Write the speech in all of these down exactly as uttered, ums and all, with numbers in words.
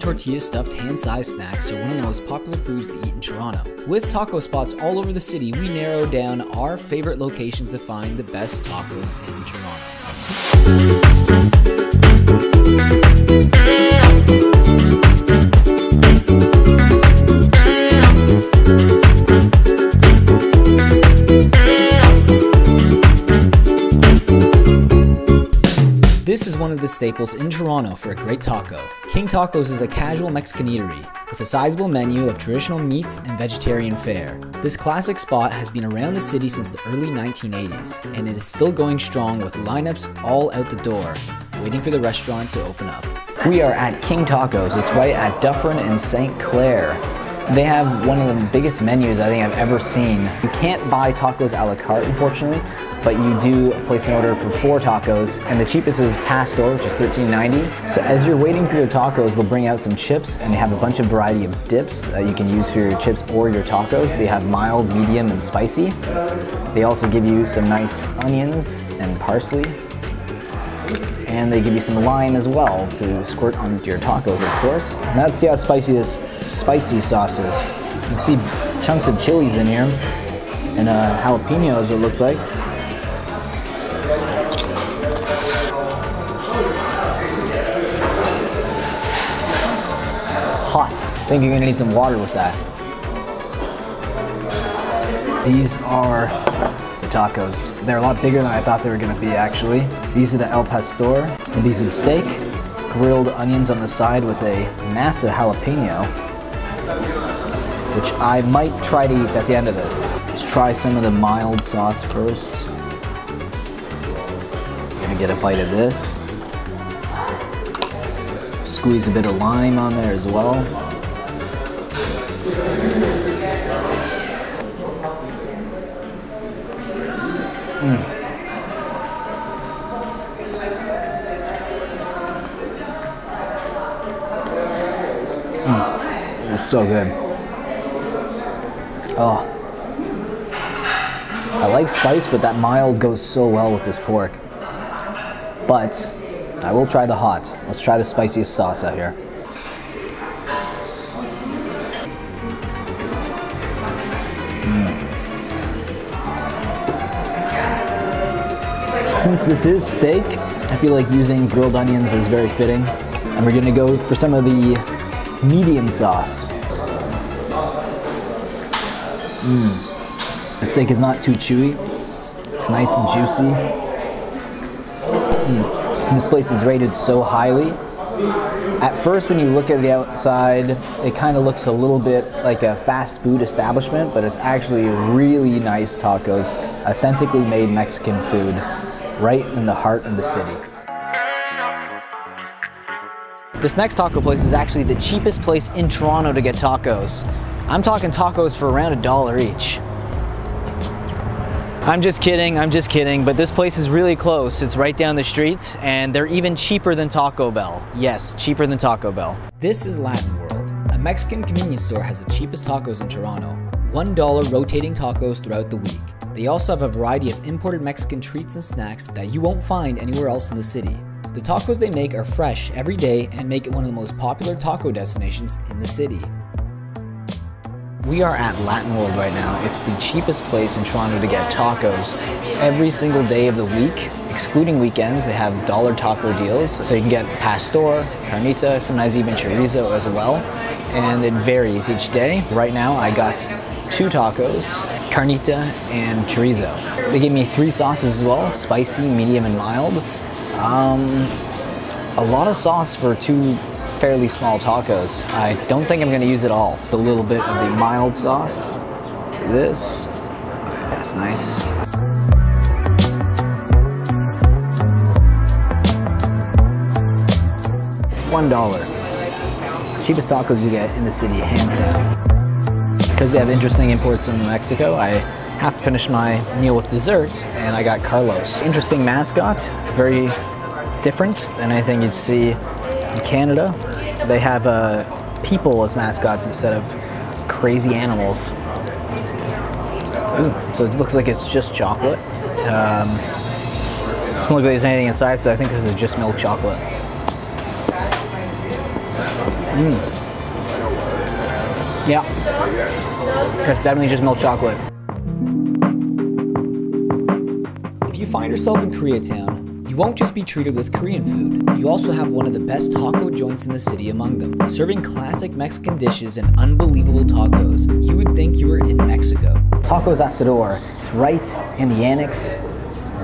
tortilla-stuffed hand-sized snacks are one of the most popular foods to eat in Toronto. With taco spots all over the city, we narrowed down our favorite location to find the best tacos in Toronto. This is one of the staples in Toronto for a great taco. King Tacos is a casual Mexican eatery with a sizable menu of traditional meats and vegetarian fare. This classic spot has been around the city since the early nineteen eighties, and it is still going strong with lineups all out the door, waiting for the restaurant to open up. We are at King Tacos. It's right at Dufferin and Saint Clair. They have one of the biggest menus I think I've ever seen. You can't buy tacos a la carte, unfortunately, but you do place an order for four tacos, and the cheapest is Pastor, which is thirteen ninety. So as you're waiting for your tacos, they'll bring out some chips, and they have a bunch of variety of dips that you can use for your chips or your tacos. They have mild, medium, and spicy. They also give you some nice onions and parsley, and they give you some lime as well to squirt onto your tacos, of course. Now let's see how spicy this spicy sauce is. You can see chunks of chilies in here, and uh, jalapenos, it looks like. Hot. I think you're gonna need some water with that. These are the tacos. They're a lot bigger than I thought they were gonna be, actually. These are the El Pastor, and these are the steak. Grilled onions on the side with a massive jalapeno, which I might try to eat at the end of this. Let's try some of the mild sauce first. I'm gonna get a bite of this. Squeeze a bit of lime on there as well. Mm. So good. Oh, I like spice, but that mild goes so well with this pork. But I will try the hot. Let's try the spiciest sauce out here. Mm. Since this is steak, I feel like using grilled onions is very fitting. And we're gonna go for some of the medium sauce. Mm. The steak is not too chewy. It's nice and juicy. Mm. And this place is rated so highly. At first, when you look at the outside, it kind of looks a little bit like a fast food establishment, but it's actually really nice tacos, authentically made Mexican food, right in the heart of the city. This next taco place is actually the cheapest place in Toronto to get tacos. I'm talking tacos for around a dollar each. I'm just kidding, I'm just kidding, but this place is really close. It's right down the street, and they're even cheaper than Taco Bell. Yes, cheaper than Taco Bell. This is Latin World. A Mexican convenience store has the cheapest tacos in Toronto. one dollar rotating tacos throughout the week. They also have a variety of imported Mexican treats and snacks that you won't find anywhere else in the city. The tacos they make are fresh every day and make it one of the most popular taco destinations in the city. We are at Latin World right now. It's the cheapest place in Toronto to get tacos. Every single day of the week, excluding weekends, they have dollar taco deals. So you can get pastor, carnita, sometimes even chorizo as well. And it varies each day. Right now I got two tacos, carnita and chorizo. They gave me three sauces as well, spicy, medium, and mild. Um, a lot of sauce for two fairly small tacos. I don't think I'm gonna use it all. A little bit of the mild sauce. This, that's nice. It's one dollar. Cheapest tacos you get in the city, hands down. Because they have interesting imports from Mexico, I have to finish my meal with dessert, and I got Carlos. Interesting mascot, very different than anything you'd see in Canada. They have uh, people as mascots instead of crazy animals. Ooh, so it looks like it's just chocolate. Um, doesn't look like there's anything inside, so I think this is just milk chocolate. Mm. Yeah. That's definitely just milk chocolate. If you find yourself in Koreatown, you won't just be treated with Korean food. You also have one of the best taco joints in the city among them, serving classic Mexican dishes and unbelievable tacos. You would think you were in Mexico. Tacos Asador. It's right in the annex,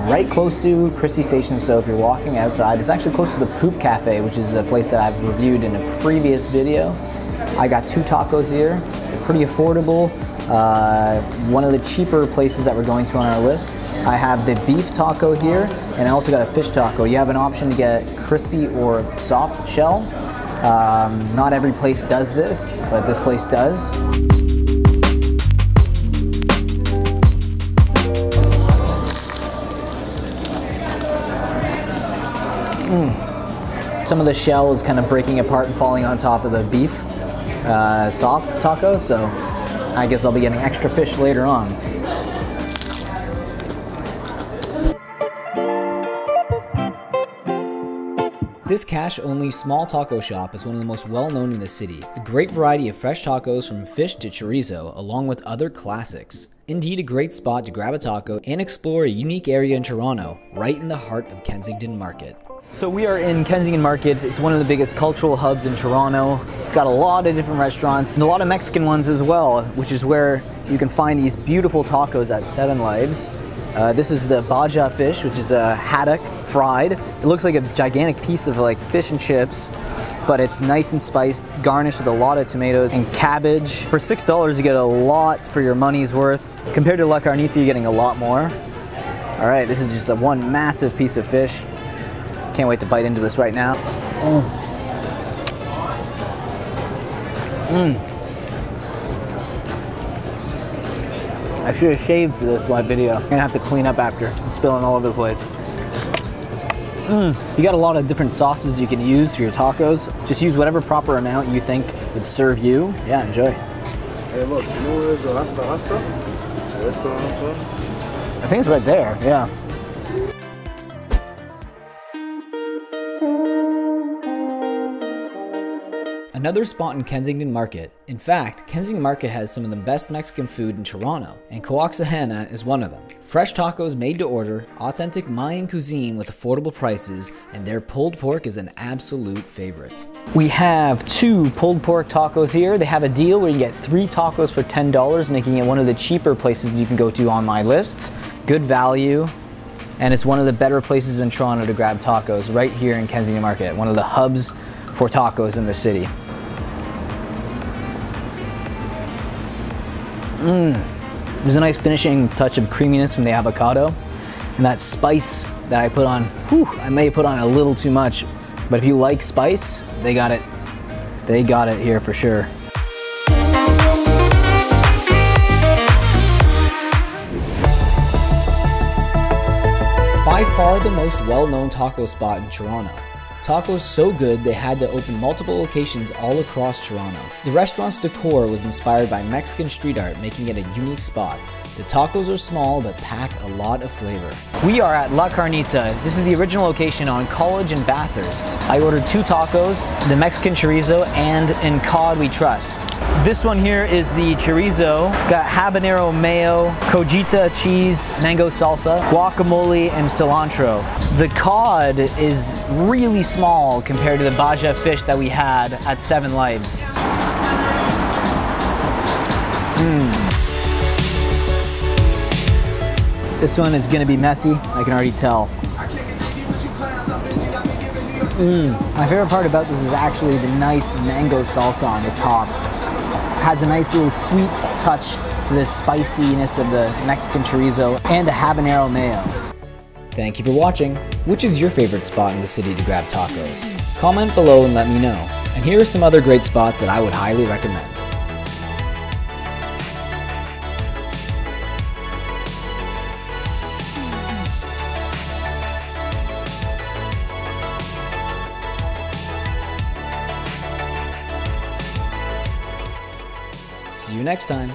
right close to Christie Station, so if you're walking outside, it's actually close to the Poop Cafe, which is a place that I've reviewed in a previous video. I got two tacos here. They're pretty affordable. Uh, one of the cheaper places that we're going to on our list. I have the beef taco here, and I also got a fish taco. You have an option to get crispy or soft shell. Um, not every place does this, but this place does. Mm. Some of the shell is kind of breaking apart and falling on top of the beef uh, soft tacos, so I guess I'll be getting extra fish later on. This cash-only small taco shop is one of the most well-known in the city. A great variety of fresh tacos from fish to chorizo, along with other classics. Indeed, a great spot to grab a taco and explore a unique area in Toronto, right in the heart of Kensington Market. So we are in Kensington Market. It's one of the biggest cultural hubs in Toronto. It's got a lot of different restaurants and a lot of Mexican ones as well, which is where you can find these beautiful tacos at Seven Lives. Uh, this is the Baja fish, which is a haddock fried. It looks like a gigantic piece of like fish and chips, but it's nice and spiced, garnished with a lot of tomatoes and cabbage. For six dollars, you get a lot for your money's worth. Compared to La Carnita, you're getting a lot more. All right, this is just a one massive piece of fish. Can't wait to bite into this right now. Mm. Mm. I should have shaved for this live video. I'm gonna have to clean up after. It's spilling all over the place. Mm. You got a lot of different sauces you can use for your tacos. Just use whatever proper amount you think would serve you. Yeah, enjoy. Hey, look, you know where is the hasta hasta? I think it's right there, yeah. Another spot in Kensington Market. In fact, Kensington Market has some of the best Mexican food in Toronto, and Ko'ox Hana is one of them. Fresh tacos made to order, authentic Mayan cuisine with affordable prices, and their pulled pork is an absolute favorite. We have two pulled pork tacos here. They have a deal where you get three tacos for ten dollars, making it one of the cheaper places you can go to on my list. Good value, and it's one of the better places in Toronto to grab tacos, right here in Kensington Market, one of the hubs for tacos in the city. Mmm, there's a nice finishing touch of creaminess from the avocado, and that spice that I put on, whew, I may put on a little too much, but if you like spice, they got it. They got it here for sure. By far the most well-known taco spot in Toronto. Tacos so good they had to open multiple locations all across Toronto. The restaurant's decor was inspired by Mexican street art, making it a unique spot. The tacos are small but pack a lot of flavor. We are at La Carnita. This is the original location on College and Bathurst. I ordered two tacos, the Mexican chorizo and In Cod We Trust. This one here is the chorizo. It's got habanero mayo, cojita cheese, mango salsa, guacamole, and cilantro. The cod is really small compared to the Baja fish that we had at Seven Lives. Mm. This one is gonna be messy, I can already tell. Mm. My favorite part about this is actually the nice mango salsa on the top. Has a nice little sweet touch to the spiciness of the Mexican chorizo and the habanero mayo. Thank you for watching. Which is your favorite spot in the city to grab tacos? Comment below and let me know. And here are some other great spots that I would highly recommend. See you next time.